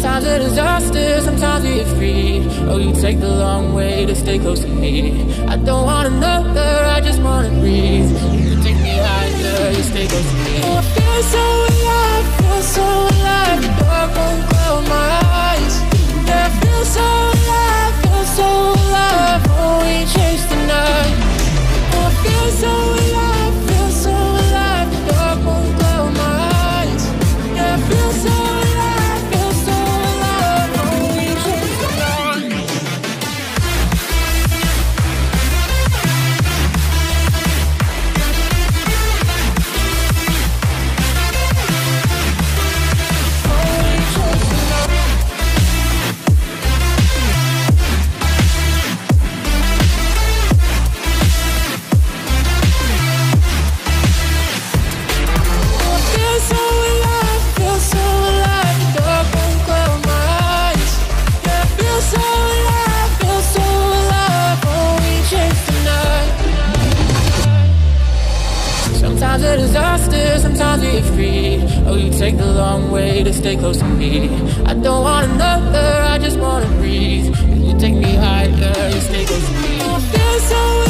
Sometimes a disaster, sometimes we are free. Oh, you take the long way to stay close to me. I don't want another, I just want to breathe. You take me higher, you stay close to me. Oh, I feel so alive, feel so alive. The dark won't cloud my eyes. Yeah, I feel so alive, feel so alive. Oh, we chase the night. Oh, I feel so alive, feel so alive. The dark won't cloud my eyes. Yeah, I feel so alive. Sometimes a disaster, sometimes we are free. Oh, you take the long way to stay close to me. I don't want another, I just want to breathe. You take me higher, you stay close to me. I feel so